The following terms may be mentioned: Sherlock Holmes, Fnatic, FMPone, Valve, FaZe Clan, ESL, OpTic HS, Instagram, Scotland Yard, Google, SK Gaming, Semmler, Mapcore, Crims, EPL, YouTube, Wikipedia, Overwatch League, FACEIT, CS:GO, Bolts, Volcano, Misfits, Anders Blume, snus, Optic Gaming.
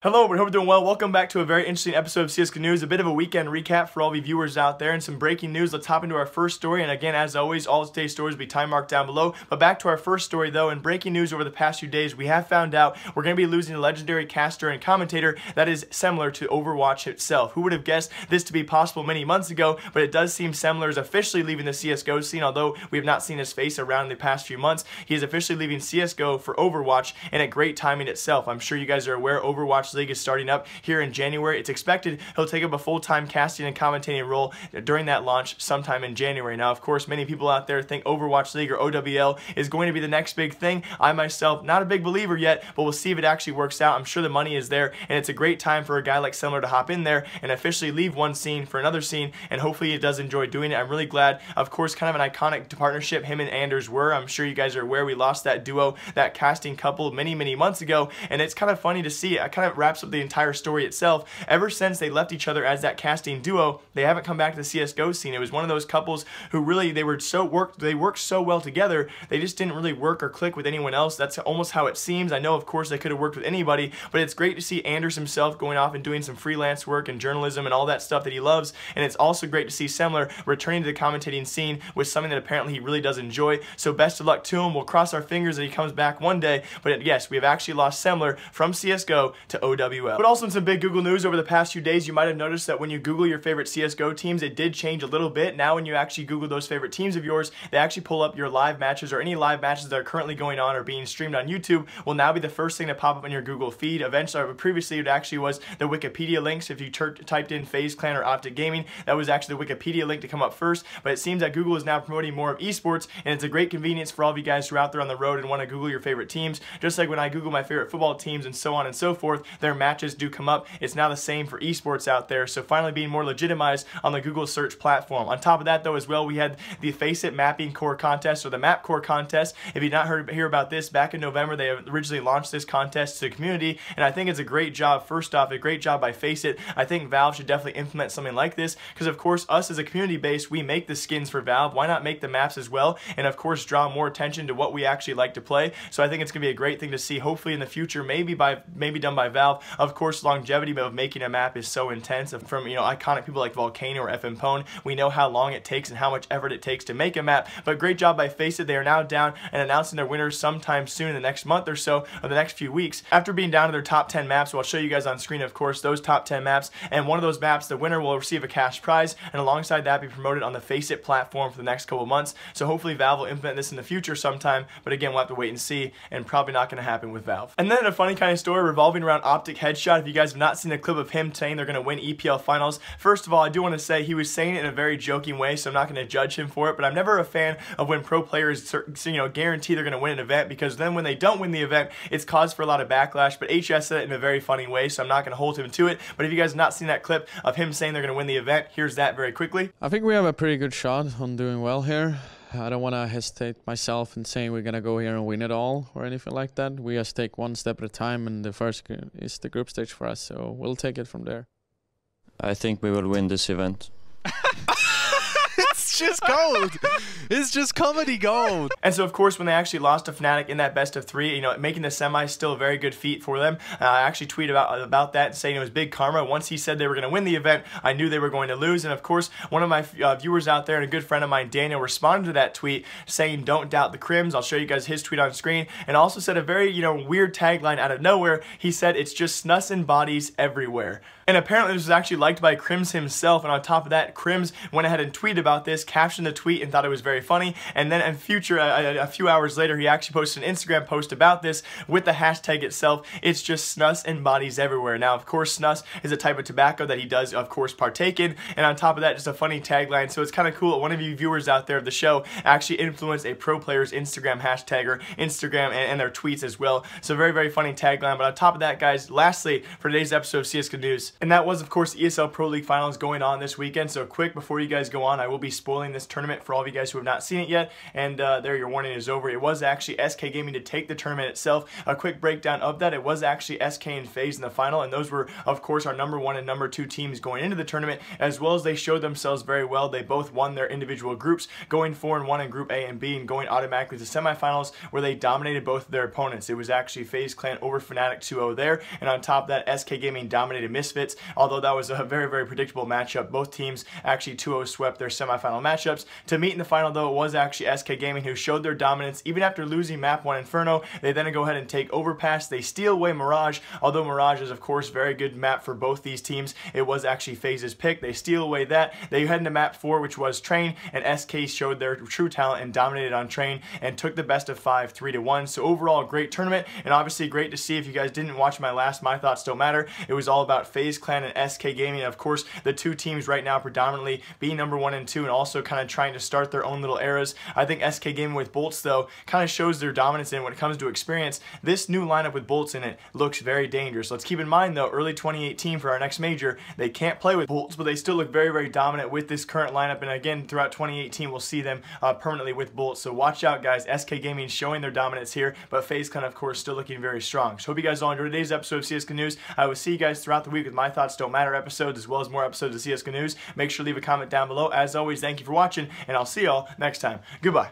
Hello, we hope you're doing well. Welcome back to a very interesting episode of CS:GO News, a bit of a weekend recap for all the viewers out there and some breaking news. Let's hop into our first story, and again, as always, all today's stories will be time marked down below. But back to our first story, though, in breaking news over the past few days, we have found out we're going to be losing a legendary caster and commentator, that is Semmler, to Overwatch itself. Who would have guessed this to be possible many months ago, but it does seem Semmler is officially leaving the CSGO scene, although we have not seen his face around in the past few months. He is officially leaving CSGO for Overwatch, and at great timing itself. I'm sure you guys are aware Overwatch League is starting up here in January. It's expected he'll take up a full-time casting and commentating role during that launch sometime in January. Now, of course, many people out there think Overwatch League or OWL is going to be the next big thing. I myself, not a big believer yet, but we'll see if it actually works out. I'm sure the money is there, and it's a great time for a guy like Semmler to hop in there and officially leave one scene for another scene, and hopefully he does enjoy doing it. I'm really glad. Of course, kind of an iconic partnership him and Anders were. I'm sure you guys are aware we lost that duo, that casting couple many months ago, and it's kind of funny to see. I kind of wraps up the entire story itself. Ever since they left each other as that casting duo, they haven't come back to the CSGO scene. It was one of those couples who really, they worked so well together, they just didn't really work or click with anyone else. That's almost how it seems. I know, of course, they could have worked with anybody, but it's great to see Anders himself going off and doing some freelance work and journalism and all that stuff that he loves, and it's also great to see Semmler returning to the commentating scene with something that apparently he really does enjoy. So best of luck to him. We'll cross our fingers that he comes back one day, but yes, we have actually lost Semmler from CSGO to OWL. But also in some big Google news over the past few days, you might have noticed that when you Google your favorite CSGO teams, it did change a little bit. Now when you actually Google those favorite teams of yours, they actually pull up your live matches, or any live matches that are currently going on or being streamed on YouTube will now be the first thing to pop up in your Google feed. Eventually, previously it actually was the Wikipedia links. If you typed in FaZe Clan or Optic Gaming, that was actually the Wikipedia link to come up first, but it seems that Google is now promoting more of esports, and it's a great convenience for all of you guys who are out there on the road and want to Google your favorite teams. Just like when I Google my favorite football teams and so on and so forth, their matches do come up. It's now the same for esports out there, so finally being more legitimized on the Google search platform. On top of that, though, as well, we had the FACEIT mapping core contest, or the Mapcore contest. If you've not hear about this, back in November they originally launched this contest to the community, and I think it's a great job. First off, a great job by FACEIT. I think Valve should definitely implement something like this, because of course us as a community base, we make the skins for Valve. Why not make the maps as well, and of course draw more attention to what we actually like to play? So I think it's gonna be a great thing to see, hopefully in the future, maybe done by Valve. Of course, longevity of making a map is so intense. From, you know, iconic people like Volcano or FMPone, we know how long it takes and how much effort it takes to make a map. But great job by FaceIt. They are now down and announcing their winners sometime soon in the next month or so, or the next few weeks. After being down to their top 10 maps, well, I'll show you guys on screen, of course, those top 10 maps. And one of those maps, the winner will receive a cash prize, and alongside that, be promoted on the FaceIt platform for the next couple months. So hopefully Valve will implement this in the future sometime. But again, we'll have to wait and see, and probably not going to happen with Valve. And then a funny kind of story revolving around Optic Headshot. If you guys have not seen a clip of him saying they're going to win EPL finals, first of all, I do want to say he was saying it in a very joking way, so I'm not going to judge him for it, but I'm never a fan of when pro players, you know, guarantee they're going to win an event, because then when they don't win the event, it's caused for a lot of backlash. But HS said it in a very funny way, so I'm not going to hold him to it. But if you guys have not seen that clip of him saying they're going to win the event, here's that very quickly. I think we have a pretty good shot on doing well here. I don't want to hesitate myself in saying we're going to go here and win it all or anything like that. We just take one step at a time, and the first is the group stage for us, so we'll take it from there. I think we will win this event. It's just gold. It's just comedy gold. And so, of course, when they actually lost to Fnatic in that best of three, you know, making the semis still a very good feat for them. I actually tweeted about that, saying it was big karma. Once he said they were going to win the event, I knew they were going to lose. And of course, one of my viewers out there and a good friend of mine, Daniel, responded to that tweet saying, "Don't doubt the Crims." I'll show you guys his tweet on screen, and also said a very, you know, weird tagline out of nowhere. He said, "It's just snussing bodies everywhere." And apparently this was actually liked by Crims himself, and on top of that, Crims went ahead and tweeted about this, captioned the tweet, and thought it was very funny. And then in future, a few hours later, he actually posted an Instagram post about this with the hashtag itself, "It's just snus and bodies everywhere." Now, of course, snus is a type of tobacco that he does, of course, partake in, and on top of that, just a funny tagline. So it's kind of cool that one of you viewers out there of the show actually influenced a pro player's Instagram hashtag or Instagram and their tweets as well. So very funny tagline. But on top of that, guys, lastly, for today's episode of CS:GO News, and that was, of course, ESL Pro League Finals going on this weekend. So quick, before you guys go on, I will be spoiling spoiling this tournament for all of you guys who have not seen it yet, and there, your warning is over. It was actually SK Gaming to take the tournament itself. A quick breakdown of that: it was actually SK and FaZe in the final, and those were of course our number one and number two teams going into the tournament, as well as they showed themselves very well. They both won their individual groups, going 4-1 in Group A and B and going automatically to semifinals, where they dominated both of their opponents. It was actually FaZe Clan over Fnatic 2-0 there, and on top of that, SK Gaming dominated Misfits, although that was a very, very predictable matchup. Both teams actually 2-0 swept their semifinal matchups. To meet in the final, though, it was actually SK Gaming who showed their dominance. Even after losing Map 1 Inferno, they then go ahead and take Overpass. They steal away Mirage, although Mirage is, of course, very good map for both these teams. It was actually FaZe's pick. They steal away that. They head into Map 4, which was Train, and SK showed their true talent and dominated on Train and took the best of 5, 3-1. So overall, a great tournament, and obviously great to see. If you guys didn't watch my last My Thoughts Don't Matter, it was all about FaZe Clan and SK Gaming. Of course, the two teams right now predominantly being number 1 and 2 and also kind of trying to start their own little eras. I think SK Gaming with Bolts, though, kind of shows their dominance in when it comes to experience. This new lineup with Bolts in it looks very dangerous. Let's keep in mind, though, early 2018 for our next major, they can't play with Bolts, but they still look very, very dominant with this current lineup, and again, throughout 2018, we'll see them permanently with Bolts. So watch out, guys. SK Gaming showing their dominance here, but FaZe Clan, of course, still looking very strong. So hope you guys all enjoyed today's episode of CS:GO News. I will see you guys throughout the week with My Thoughts Don't Matter episodes, as well as more episodes of CS:GO News. Make sure to leave a comment down below. As always, thank you for watching, and I'll see y'all next time. Goodbye.